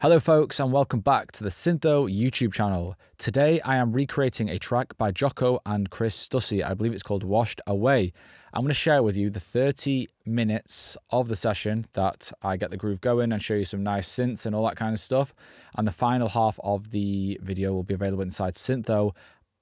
Hello folks and welcome back to the Syntho YouTube channel. Today I am recreating a track by DJOKO and Chris Stussy. I believe it's called Washed Away. I'm going to share with you the 30 minutes of the session that I get the groove going and show you some nice synths and all that kind of stuff. And the final half of the video will be available inside Syntho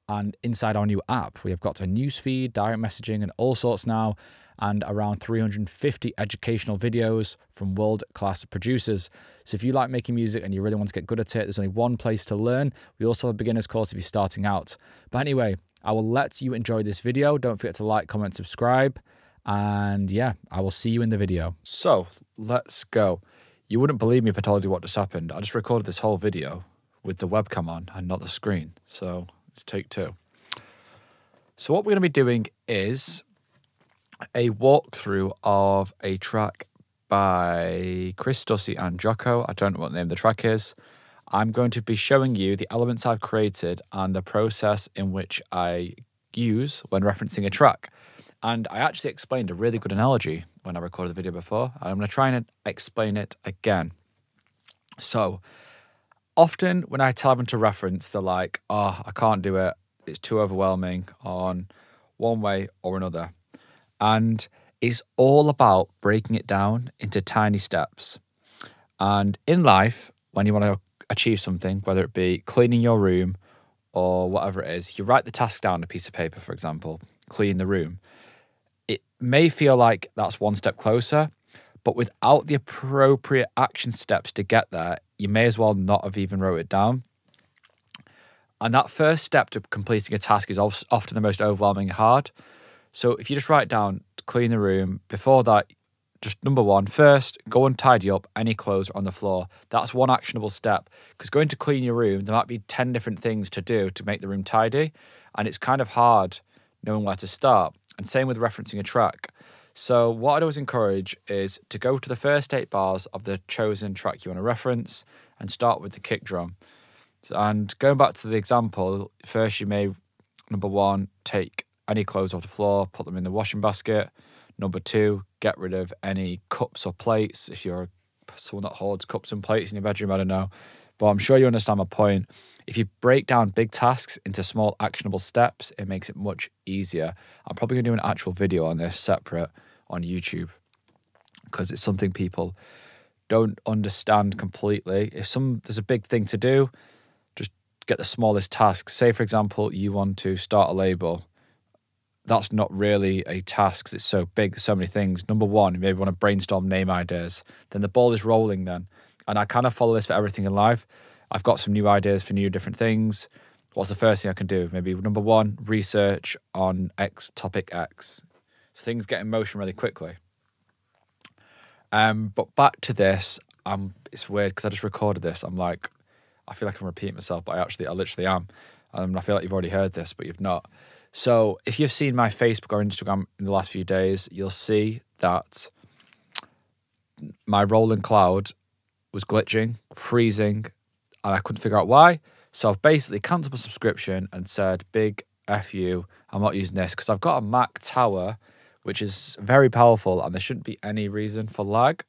and inside our new app. We have got a newsfeed, direct messaging and all sorts now, and around 350 educational videos from world-class producers. So if you like making music and you really want to get good at it, there's only one place to learn. We also have a beginner's course if you're starting out. But anyway, I will let you enjoy this video. Don't forget to like, comment, subscribe. And yeah, I will see you in the video. So let's go. You wouldn't believe me if I told you what just happened. I just recorded this whole video with the webcam on and not the screen. So it's take two. So what we're going to be doing is a walkthrough of a track by Chris Stussy and DJOKO. I don't know what the name of the track is. I'm going to be showing you the elements I've created and the process in which I use when referencing a track. And I actually explained a really good analogy when I recorded the video before. I'm going to try and explain it again. So often when I tell them to reference, they're like, oh, I can't do it. It's too overwhelming on one way or another. And it's all about breaking it down into tiny steps. And in life, when you want to achieve something, whether it be cleaning your room or whatever it is, you write the task down on a piece of paper, for example, clean the room. It may feel like that's one step closer, but without the appropriate action steps to get there, you may as well not have even wrote it down. And that first step to completing a task is often the most overwhelming and hard. So if you just write down, clean the room, before that, just number one, first, go and tidy up any clothes on the floor. That's one actionable step. Because going to clean your room, there might be 10 different things to do to make the room tidy. And it's kind of hard knowing where to start. And same with referencing a track. So what I'd always encourage is to go to the first 8 bars of the chosen track you want to reference and start with the kick drum. And going back to the example, first you may, number one, take any clothes off the floor, put them in the washing basket. Number two, get rid of any cups or plates. If you're someone that hoards cups and plates in your bedroom, I don't know. But I'm sure you understand my point. If you break down big tasks into small actionable steps, it makes it much easier. I'm probably going to do an actual video on this separate on YouTube because it's something people don't understand completely. If there's a big thing to do, just get the smallest task. Say, for example, you want to start a label. That's not really a task because it's so big, there's so many things. Number one, you maybe want to brainstorm name ideas. Then the ball is rolling then. And I kind of follow this for everything in life. I've got some new ideas for new different things. What's the first thing I can do? Maybe number one, research on X, topic X. So things get in motion really quickly. But back to this, it's weird because I just recorded this. I'm like, I feel like I'm repeating myself, but I literally am. I feel like you've already heard this, but you've not. So if you've seen my Facebook or Instagram in the last few days, you'll see that my Roland Cloud was glitching, freezing, and I couldn't figure out why. So I've basically cancelled my subscription and said, big F you, I'm not using this because I've got a Mac tower, which is very powerful and there shouldn't be any reason for lag.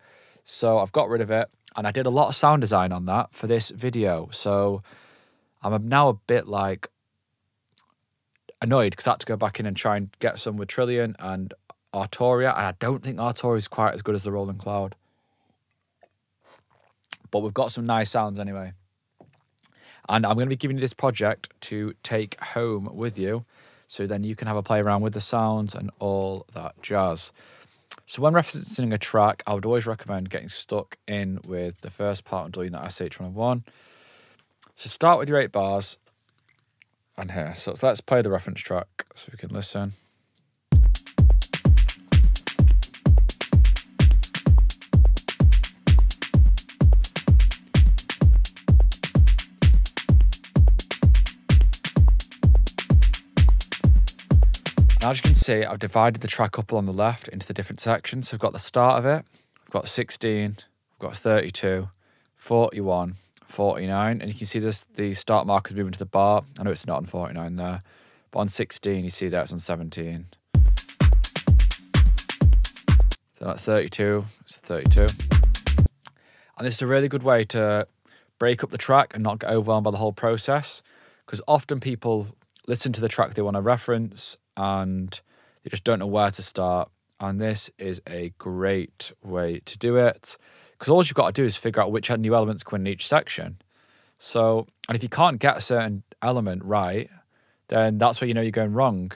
So I've got rid of it and I did a lot of sound design on that for this video. So I'm now a bit like annoyed because I had to go back in and try and get some with Trillion and Arturia, and I don't think Arturia is quite as good as the Roland Cloud, but we've got some nice sounds anyway. And I'm going to be giving you this project to take home with you, so then you can have a play around with the sounds and all that jazz. So when referencing a track, I would always recommend getting stuck in with the first part and doing that SH101. So start with your 8 bars and here. So let's play the reference track so we can listen. And as you can see, I've divided the track up along the left into the different sections. So I've got the start of it, I've got 16, I've got 32, 41, 49, and you can see this, the start markers moving to the bar. I know it's not on 49 there, but on 16 you see that it's on 17. Then at 32, it's 32. And this is a really good way to break up the track and not get overwhelmed by the whole process, because often people listen to the track they want to reference and they just don't know where to start. And this is a great way to do it, because all you've got to do is figure out which new elements come in each section. So, and if you can't get a certain element right, then that's where you know you're going wrong.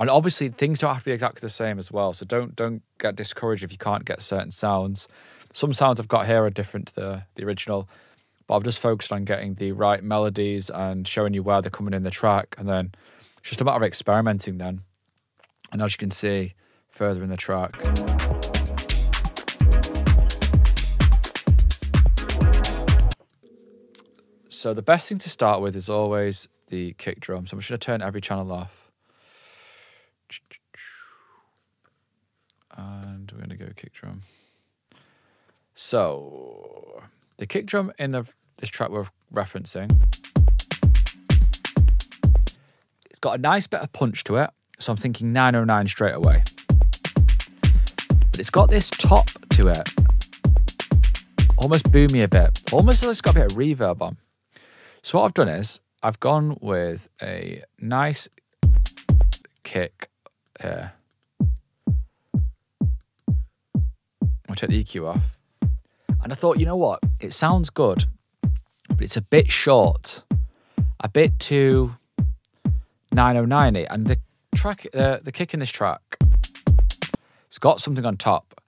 And obviously things don't have to be exactly the same as well. So don't get discouraged if you can't get certain sounds. Some sounds I've got here are different to the original, but I've just focused on getting the right melodies and showing you where they're coming in the track. And then it's just a matter of experimenting then. And as you can see, further in the track. So the best thing to start with is always the kick drum. So I'm just going to turn every channel off. And we're going to go kick drum. So the kick drum in this track we're referencing, it's got a nice bit of punch to it. So I'm thinking 909 straight away. But it's got this top to it. Almost boomy a bit. Almost like it's got a bit of reverb on. So what I've done is I've gone with a nice kick here. I'll take the EQ off. And I thought, you know what? It sounds good, but it's a bit short. A bit too 909-y. And the kick in this track, it's got something on top.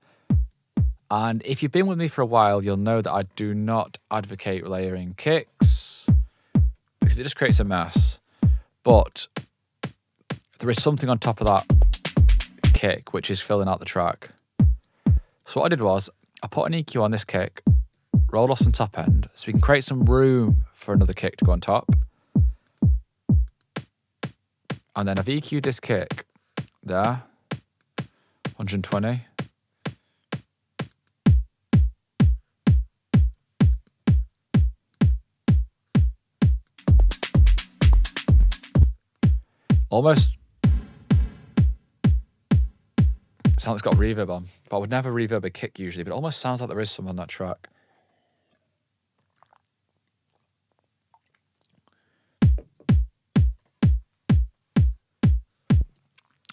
And if you've been with me for a while, you'll know that I do not advocate layering kicks because it just creates a mess. But there is something on top of that kick which is filling out the track. So what I did was I put an EQ on this kick, rolled off some top end, so we can create some room for another kick to go on top. And then I've EQ'd this kick there, 120. Almost sounds like it's got reverb on, but I would never reverb a kick usually, but it almost sounds like there is some on that track.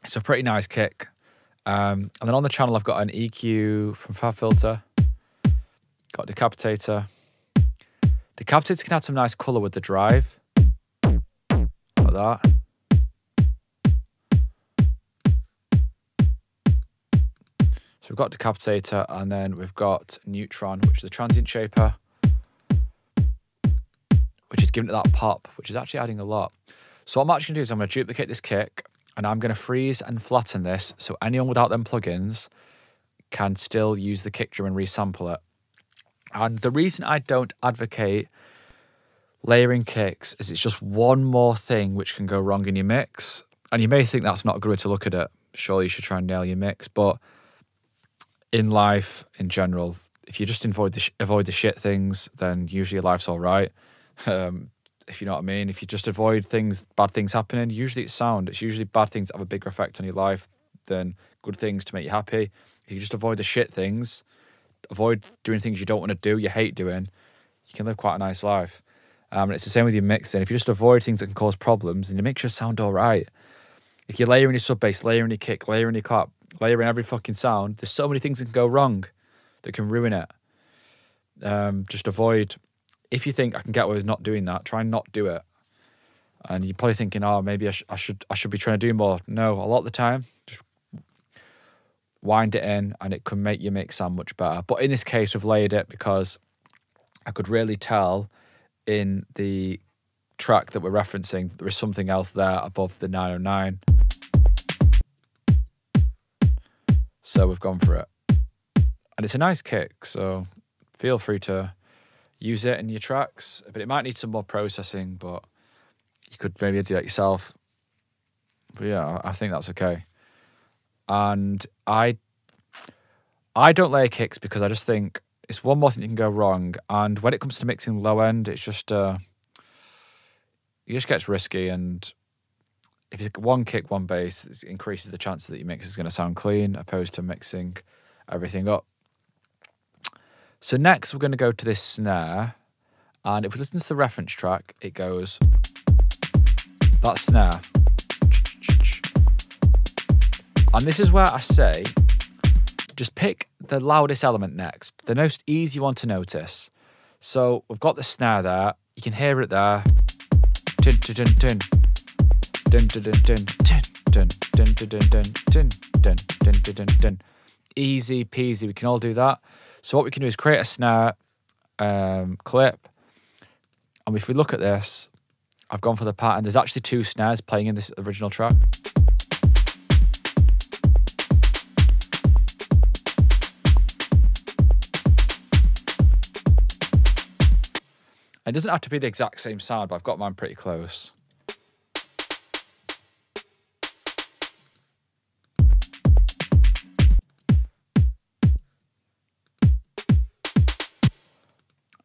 It's a pretty nice kick. And then on the channel, I've got an EQ from FabFilter. Got Decapitator. Decapitator can add some nice colour with the drive. Like that. So we've got Decapitator, and then we've got Neutron, which is a transient shaper, which is giving it that pop, which is actually adding a lot. So what I'm actually going to do is I'm going to duplicate this kick, and I'm going to freeze and flatten this so anyone without them plugins can still use the kick drum and resample it. And the reason I don't advocate layering kicks is it's just one more thing which can go wrong in your mix. And you may think that's not a good way to look at it. Surely you should try and nail your mix. But in life, in general, if you just avoid the shit things, then usually your life's all right. If you know what I mean, if you just avoid things, bad things happening, usually it's sound. It's usually bad things that have a bigger effect on your life than good things to make you happy. If you just avoid the shit things, avoid doing things you don't want to do, you hate doing, you can live quite a nice life. And it's the same with your mixing. If you just avoid things that can cause problems, then your mix should sound all right. If you're layering your sub bass, layering your kick, layering your clap, layering every fucking sound, there's so many things that can go wrong that can ruin it. Just avoid... If you think I can get away with not doing that, try and not do it. And you're probably thinking, oh, maybe I should be trying to do more. No, a lot of the time, just wind it in and it can make your mix sound much better. But in this case, we've layered it because I could really tell in the track that we're referencing that there is something else there above the 909. So we've gone for it. And it's a nice kick, so feel free to use it in your tracks, but it might need some more processing, but you could maybe do that yourself. But yeah, I think that's okay. And I don't layer kicks because I just think it's one more thing that can go wrong. And when it comes to mixing low end, it's just, it just gets risky. And if it's one kick, one bass, it increases the chance that your mix is going to sound clean opposed to mixing everything up. So next we're going to go to this snare, and if we listen to the reference track, it goes that snare. And this is where I say, just pick the loudest element next, the most easy one to notice. So we've got the snare there, you can hear it there. Easy peasy, we can all do that. So what we can do is create a snare clip, and if we look at this, I've gone for the pattern. There's actually two snares playing in this original track. It doesn't have to be the exact same sound, but I've got mine pretty close.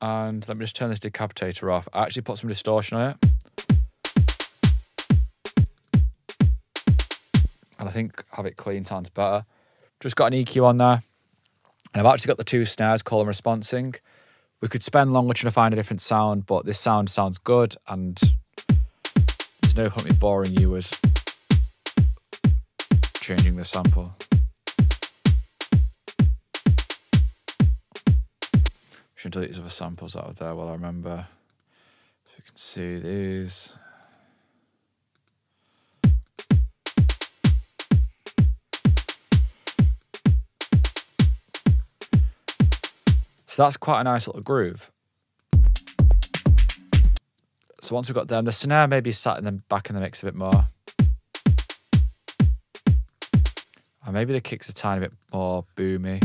And let me just turn this decapitator off. I actually put some distortion on it. And I think have it clean sounds better. Just got an EQ on there. And I've actually got the two snares, call and responsing. We could spend longer trying to find a different sound, but this sound sounds good, and there's no point me boring you with changing the sample. Should delete these other samples out of there while I remember. So you can see these. So that's quite a nice little groove. So once we've got them, the snare maybe sat in them back in the mix a bit more. And maybe the kick's a tiny bit more boomy.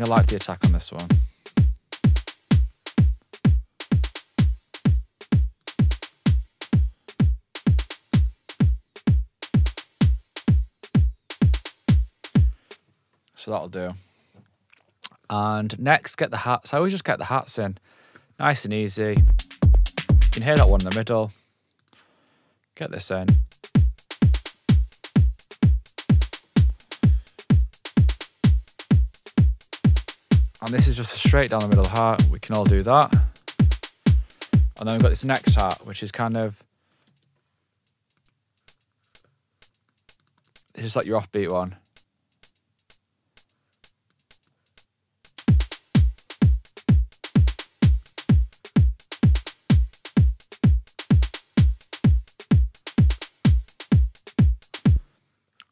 I like the attack on this one. So that'll do. And next, get the hats. I always just get the hats in. Nice and easy. You can hear that one in the middle. Get this in. And this is just a straight down the middle heart. We can all do that. And then we've got this next heart, which is kind of... it's just like your offbeat one.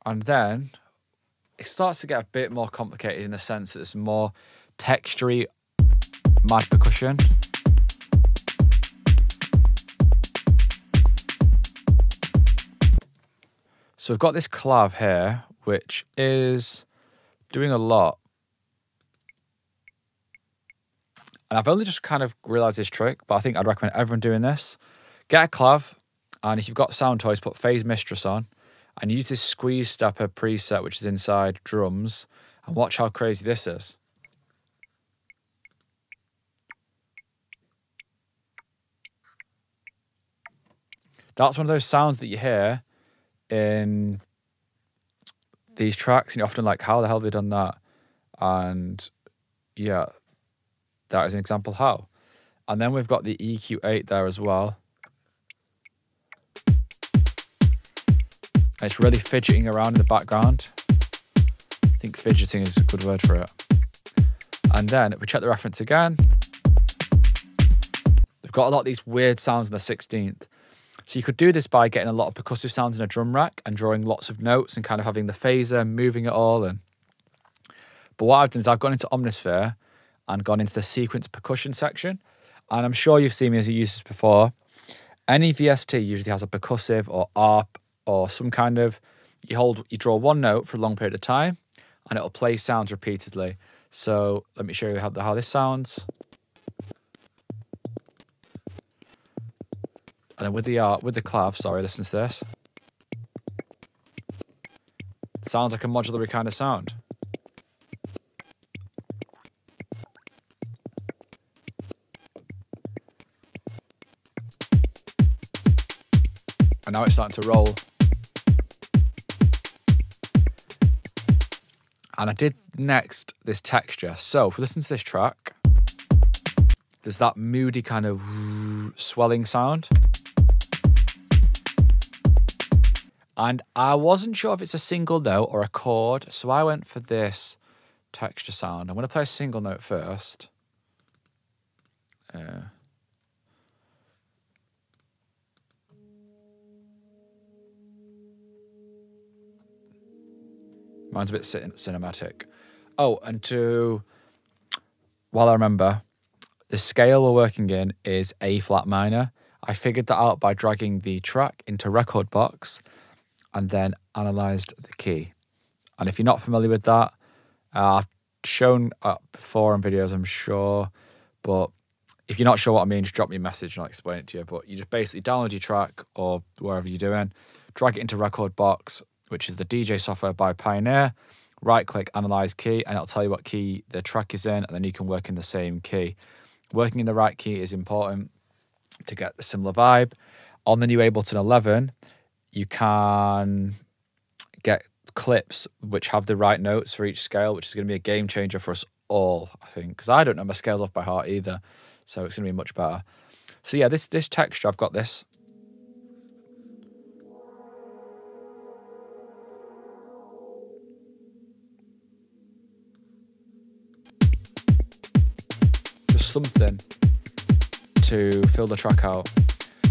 And then it starts to get a bit more complicated in the sense that it's more textury, mad percussion. So we've got this clav here, which is doing a lot. And I've only just kind of realized this trick, but I think I'd recommend everyone doing this. Get a clav, and if you've got Sound Toys, put Phase Mistress on, and use this squeeze stepper preset, which is inside drums, and watch how crazy this is. That's one of those sounds that you hear in these tracks, and you're often like, how the hell have they done that? And yeah, that is an example how. And then we've got the EQ8 there as well. And it's really fidgeting around in the background. I think fidgeting is a good word for it. And then if we check the reference again, they've got a lot of these weird sounds in the 16th. So you could do this by getting a lot of percussive sounds in a drum rack and drawing lots of notes and kind of having the phaser and moving it all. But what I've done is I've gone into Omnisphere and gone into the sequence percussion section. And I'm sure you've seen me as a user before. Any VST usually has a percussive or ARP or some kind of, you draw one note for a long period of time and it'll play sounds repeatedly. So let me show you how this sounds. And then with the clav, sorry, listen to this. It sounds like a modulatory kind of sound. And now it's starting to roll. And I did next this texture. So if we listen to this track, there's that moody kind of swelling sound. And I wasn't sure if it's a single note or a chord, so I went for this texture sound. I'm gonna play a single note first. Mine's a bit cinematic. Oh, and while I remember, the scale we're working in is A flat minor. I figured that out by dragging the track into Rekordbox and then analysed the key. And if you're not familiar with that, I've shown up before in videos, I'm sure, but if you're not sure what I mean, just drop me a message and I'll explain it to you. But you just basically download your track or wherever you're doing, drag it into Rekordbox, which is the DJ software by Pioneer, right-click, analyze key, and it'll tell you what key the track is in, and then you can work in the same key. Working in the right key is important to get the similar vibe. On the new Ableton 11, you can get clips which have the right notes for each scale, which is going to be a game changer for us all, I think, because I don't know my scales off by heart either, so it's going to be much better. So yeah, this texture, I've got this. Something to fill the track out.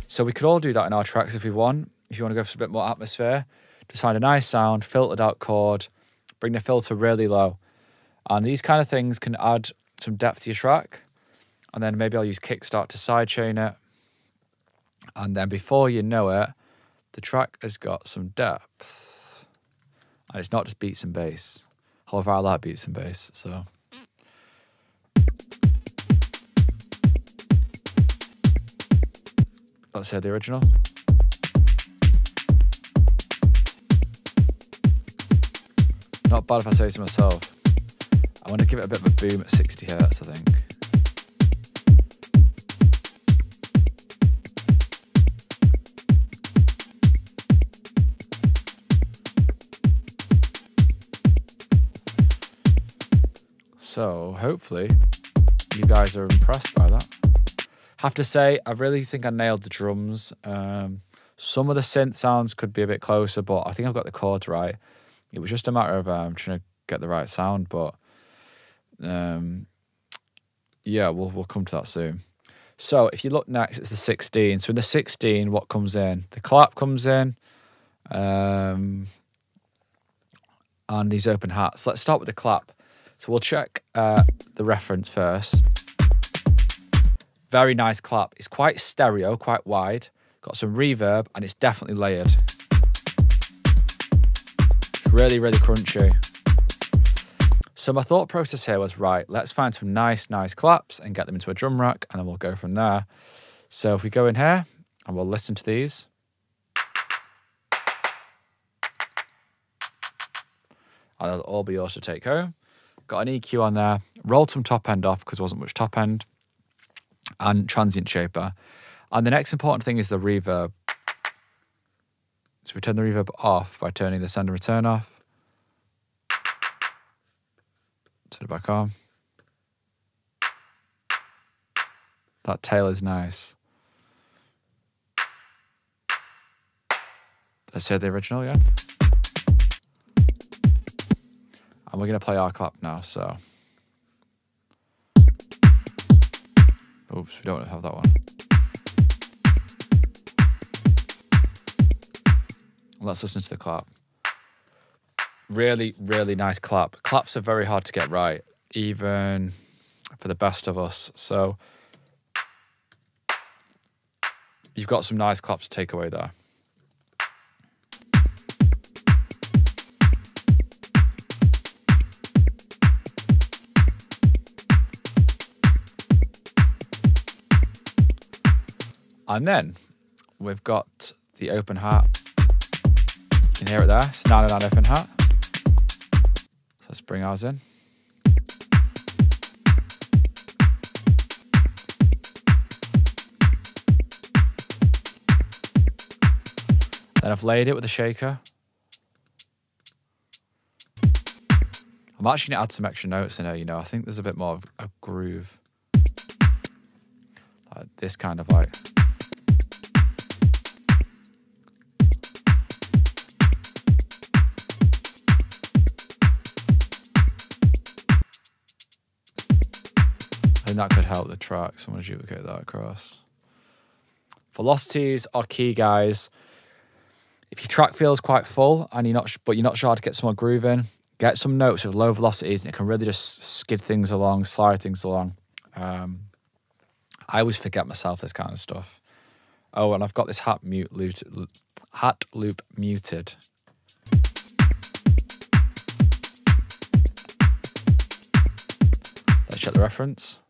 So we could all do that in our tracks if we want. If you want to go for a bit more atmosphere, just find a nice sound, filtered out chord, bring the filter really low. And these kind of things can add some depth to your track. And then maybe I'll use Kickstart to sidechain it. And then before you know it, the track has got some depth. And it's not just beats and bass. However, I like beats and bass, so. Let's say the original. Not bad if I say so myself. I want to give it a bit of a boom at 60 hertz, I think. So hopefully you guys are impressed by that. Have to say, I really think I nailed the drums. Some of the synth sounds could be a bit closer, but I think I've got the chords right. It was just a matter of trying to get the right sound, but yeah, we'll come to that soon. So if you look next, it's the 16. So in the 16, what comes in? The clap comes in, and these open hats. Let's start with the clap. So we'll check the reference first. Very nice clap. It's quite stereo, quite wide. Got some reverb, and it's definitely layered. It's really, really crunchy. So my thought process here was, right, let's find some nice, nice claps and get them into a drum rack, and then we'll go from there. So if we go in here, and we'll listen to these. And they'll all be yours to take home. Got an EQ on there. Rolled some top end off, because there wasn't much top end. And transient shaper. And the next important thing is the reverb. So we turn the reverb off by turning the send and return off. Turn it back on. That tail is nice. Let's hear the original again. And we're going to play our clap now, so. Oops, we don't have that one. Let's listen to the clap. Really, really nice clap. Claps are very hard to get right, even for the best of us. So you've got some nice claps to take away there. And then we've got the open hat. You can hear it there, it's 909 open hat. So let's bring ours in. Then I've laid it with a shaker. I'm actually gonna add some extra notes in there, you know. I think there's a bit more of a groove. Like this kind of like. I think that could help the track, so I'm gonna duplicate that across. Velocities are key, guys. If your track feels quite full and you're not sure how to get some more groove in, get some notes with low velocities and it can really just skid things along, slide things along. I always forget myself this kind of stuff. Oh, and I've got this hat loop muted. Let's check the reference.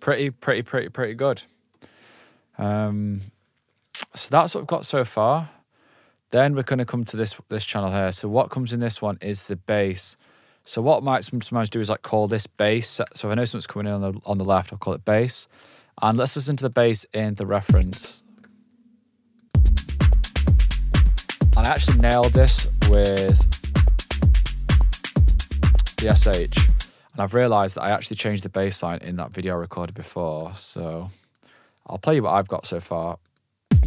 Pretty good. So that's what we've got so far. Then we're going to come to this channel here. So what comes in this one is the bass. So what I might sometimes do is like call this bass. So if I know something's coming in on the left, I'll call it bass. And let's listen to the bass in the reference. And I actually nailed this with the SH. And I've realized that I actually changed the bass line in that video I recorded before. So I'll play you what I've got so far. But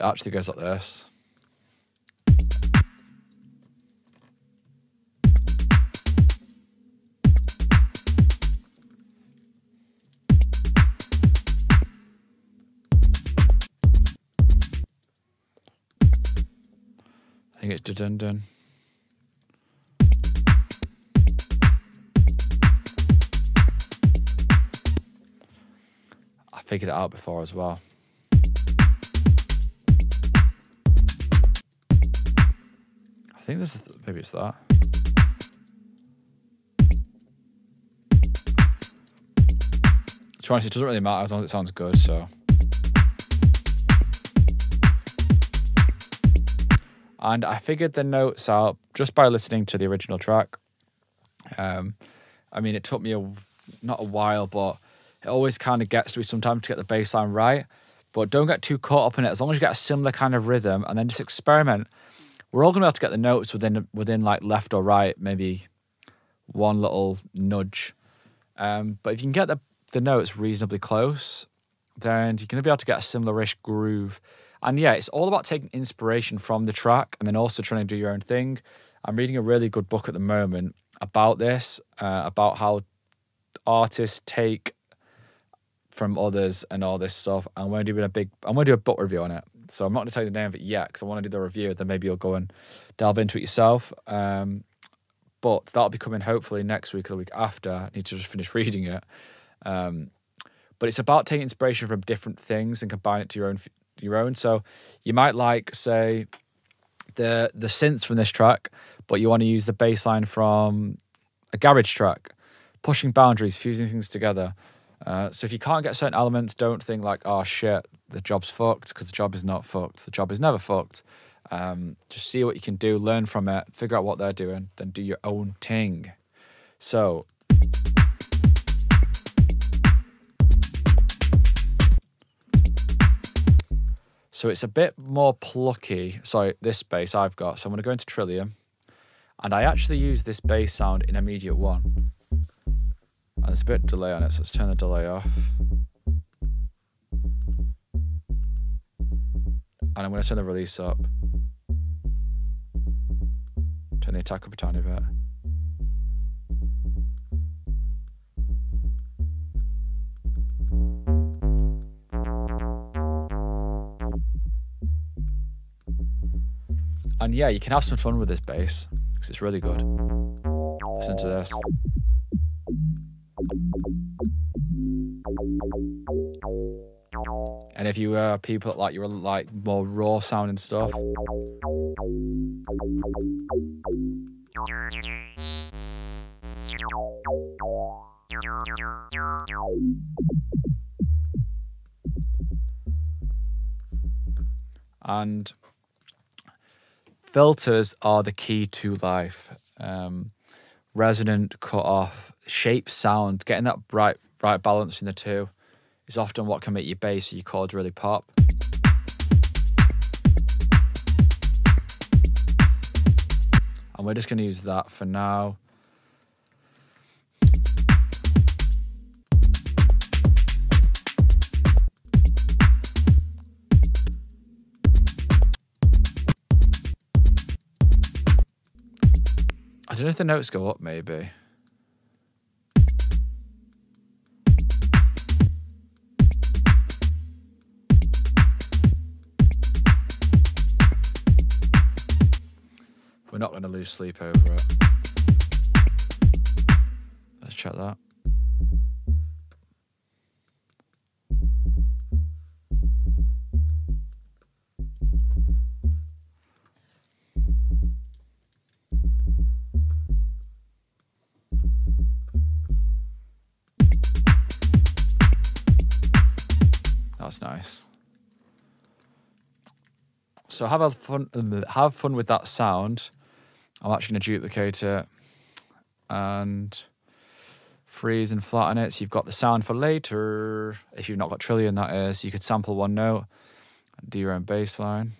it actually goes like this. I think it's dun-dun-dun. Figured it out before as well. I think this is, maybe it's that. To honestly, it doesn't really matter as long as it sounds good, so. And I figured the notes out just by listening to the original track. I mean, it took me not a while, but it always kind of gets to me sometimes to get the bass line right, but don't get too caught up in it. As long as you get a similar kind of rhythm and then just experiment, we're all going to be able to get the notes within like left or right, maybe one little nudge. But if you can get the notes reasonably close, then you're going to be able to get a similar-ish groove. And yeah, it's all about taking inspiration from the track and then also trying to do your own thing. I'm reading a really good book at the moment about this, about how artists take from others and all this stuff. I'm gonna do a book review on it. So I'm not gonna tell you the name of it yet because I want to do the review. Then maybe you'll go and delve into it yourself. But that'll be coming hopefully next week or the week after. I need to just finish reading it. But it's about taking inspiration from different things and combine it to your own. So you might like say the synths from this track, but you want to use the bass line from a garage track, pushing boundaries, fusing things together. So if you can't get certain elements, don't think like, oh shit, the job's fucked, because the job is not fucked. The job is never fucked. Just see what you can do, learn from it, figure out what they're doing, then do your own thing. So. So it's a bit more plucky. Sorry, this bass I've got. So I'm going to go into Trillion. And I actually use this bass sound in Immediate One. And there's a bit of delay on it, so let's turn the delay off. And I'm going to turn the release up. Turn the attack up a tiny bit. And yeah, you can have some fun with this bass, because it's really good. Listen to this. And if you were people that like you were like more raw sounding stuff, and filters are the key to life. Resonant, cut off, shape, sound, getting that right balance in the two is often what can make your bass or your chords really pop. And we're just going to use that for now. I don't know if the notes go up, maybe. We're not going to lose sleep over it. Let's check that. That's nice. So have fun with that sound. I'm actually going to duplicate it and freeze and flatten it. So you've got the sound for later. If you've not got Trillion, that is. You could sample one note and do your own bass line.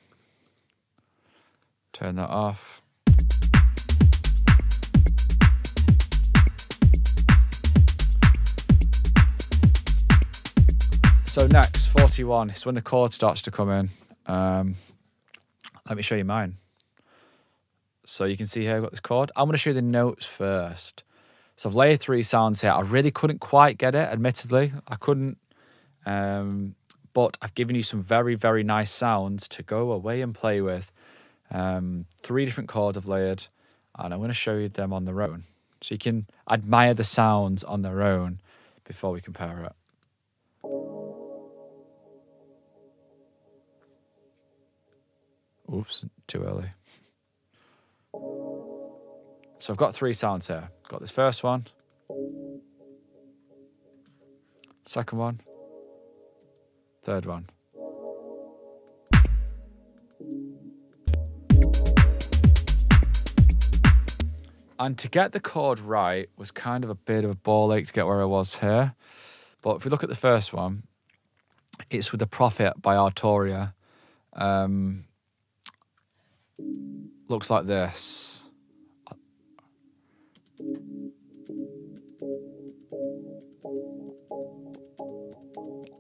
Turn that off. So next, 41, is when the chord starts to come in. Let me show you mine. So you can see here I've got this chord. I'm going to show you the notes first. So I've layered three sounds here. I really couldn't quite get it, admittedly. I couldn't. But I've given you some very, very nice sounds to go away and play with. Three different chords I've layered, and I'm going to show you them on their own. So you can admire the sounds on their own before we compare it. Oops, too early. So I've got three sounds here. Got this first one, second one, third one. And to get the chord right was kind of a bit of a ball ache to get where I was here. But if we look at the first one, it's with The Prophet by Arturia. Looks like this.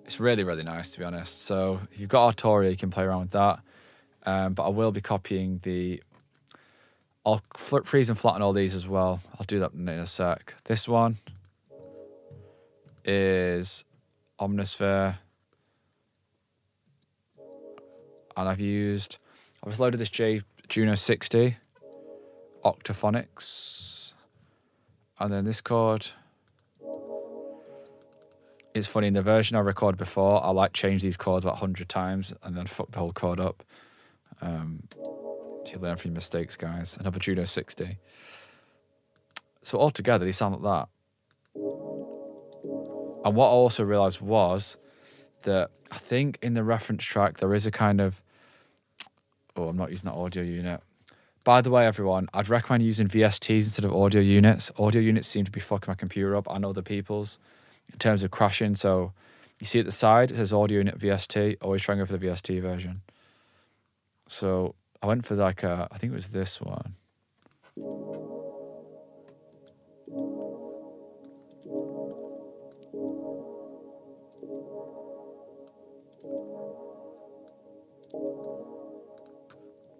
It's really, really nice, to be honest. So if you've got Arturia, you can play around with that. But I will be copying the... I'll freeze and flatten all these as well. I'll do that in a sec. This one is Omnisphere. And I've loaded this Juno 60, Octophonics, and then this chord. It's funny, in the version I recorded before, I like change these chords about 100 times and then fuck the whole chord up. So you learn from your mistakes, guys. Another Juno 60. So altogether, they sound like that. And what I also realised was that I think in the reference track there is a kind of... Oh, I'm not using that audio unit. By the way, everyone, I'd recommend using VSTs instead of audio units. Audio units seem to be fucking my computer up and other people's in terms of crashing. So you see at the side, it says audio unit VST. Always try and go for the VST version. So I went for like a, I think it was this one.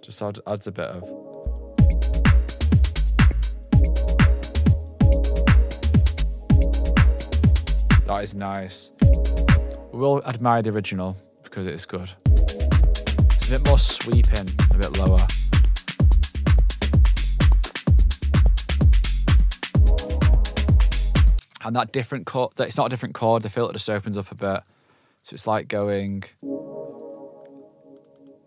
Just adds a bit of... That is nice. We'll admire the original because it is good. It's a bit more sweeping, a bit lower. And that different chord, it's not a different chord, the filter just opens up a bit. So it's like going,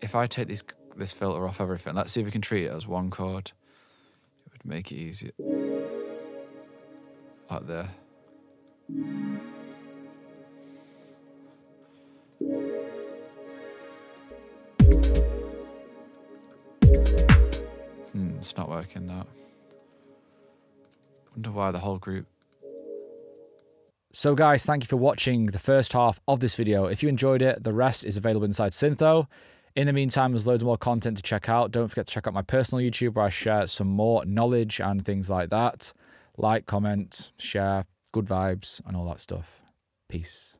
if I take this filter off everything, let's see if we can treat it as one chord. It would make it easier. Like there. It's not working, that. Wonder why the whole group. So guys, thank you for watching the first half of this video. If you enjoyed it, the rest is available inside Syntho. In the meantime, there's loads more content to check out. Don't forget to check out my personal YouTube where I share some more knowledge and things like that. Like, comment, share, good vibes and all that stuff. Peace.